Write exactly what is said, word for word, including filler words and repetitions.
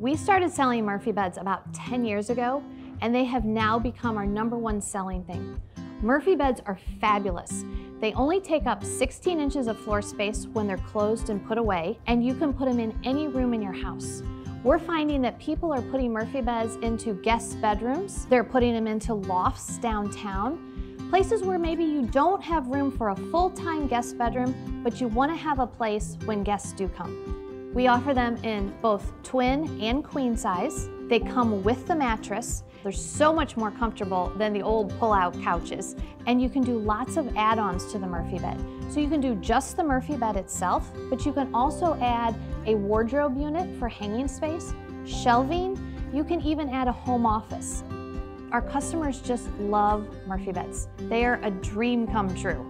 We started selling Murphy Beds about ten years ago, and they have now become our number one selling thing. Murphy Beds are fabulous. They only take up sixteen inches of floor space when they're closed and put away, and you can put them in any room in your house. We're finding that people are putting Murphy Beds into guests' bedrooms. They're putting them into lofts downtown, places where maybe you don't have room for a full-time guest bedroom, but you want to have a place when guests do come. We offer them in both twin and queen size. They come with the mattress. They're so much more comfortable than the old pull-out couches. And you can do lots of add-ons to the Murphy Bed. So you can do just the Murphy Bed itself, but you can also add a wardrobe unit for hanging space, shelving. You can even add a home office. Our customers just love Murphy Beds. They are a dream come true.